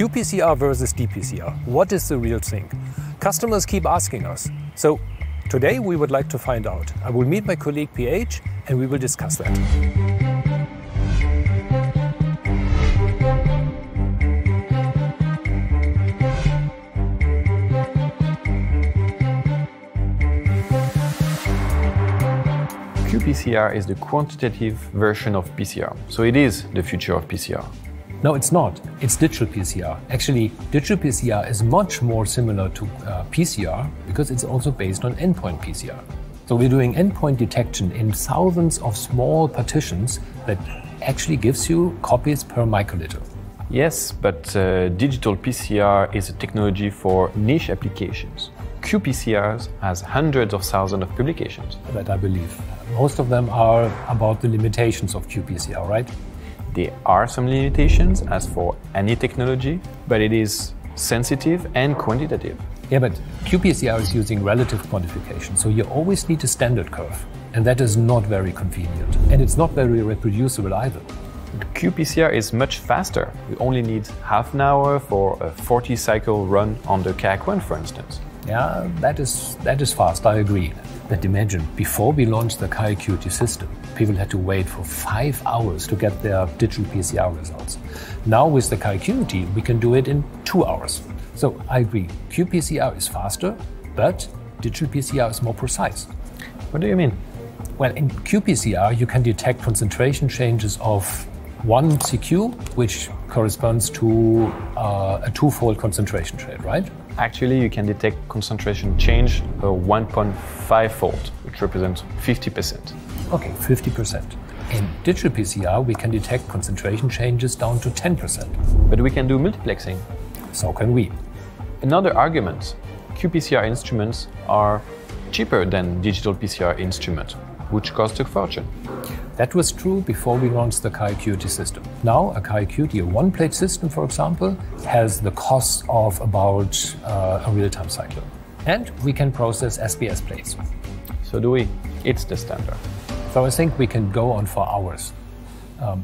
qPCR versus dPCR. What is the real thing? Customers keep asking us. So today we would like to find out. I will meet my colleague PH and we will discuss that. qPCR is the quantitative version of PCR. So it is the future of PCR. No, it's not. It's digital PCR. Actually, digital PCR is much more similar to PCR because it's also based on endpoint PCR. So we're doing endpoint detection in thousands of small partitions that actually gives you copies per microliter. Yes, but digital PCR is a technology for niche applications. qPCRs has hundreds of thousands of publications. That I believe. Most of them are about the limitations of qPCR, right? There are some limitations, as for any technology, but it is sensitive and quantitative. Yeah, but qPCR is using relative quantification, so you always need a standard curve, and that is not very convenient, and it's not very reproducible either. The qPCR is much faster. We only need half an hour for a 40-cycle run on the CAC1, for instance. Yeah, that is fast, I agree. But imagine, before we launched the QIAcuity system, people had to wait for 5 hours to get their digital PCR results. Now with the QIAcuity, we can do it in 2 hours. So I agree, qPCR is faster, but digital PCR is more precise. What do you mean? Well, in qPCR, you can detect concentration changes of 1 CQ, which corresponds to a twofold concentration change, right? Actually, you can detect concentration change 1.5-fold, which represents 50%. Okay, 50%. In digital PCR, we can detect concentration changes down to 10%. But we can do multiplexing. So can we. Another argument, qPCR instruments are cheaper than digital PCR instruments, which cost a fortune. That was true before we launched the QIAcuity system. Now, a QIAcuity, a one-plate system, for example, has the cost of about a real-time cycler. And we can process SBS plates. So do we. It's the standard. So I think we can go on for hours.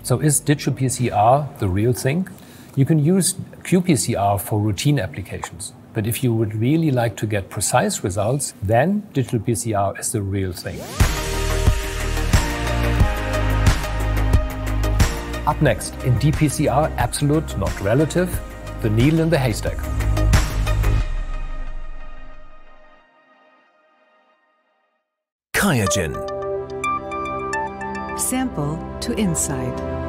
So is digital PCR the real thing? You can use qPCR for routine applications. But if you would really like to get precise results, then digital PCR is the real thing. Up next, in dPCR, absolute, not relative, the needle in the haystack. QIAGEN. Sample to insight.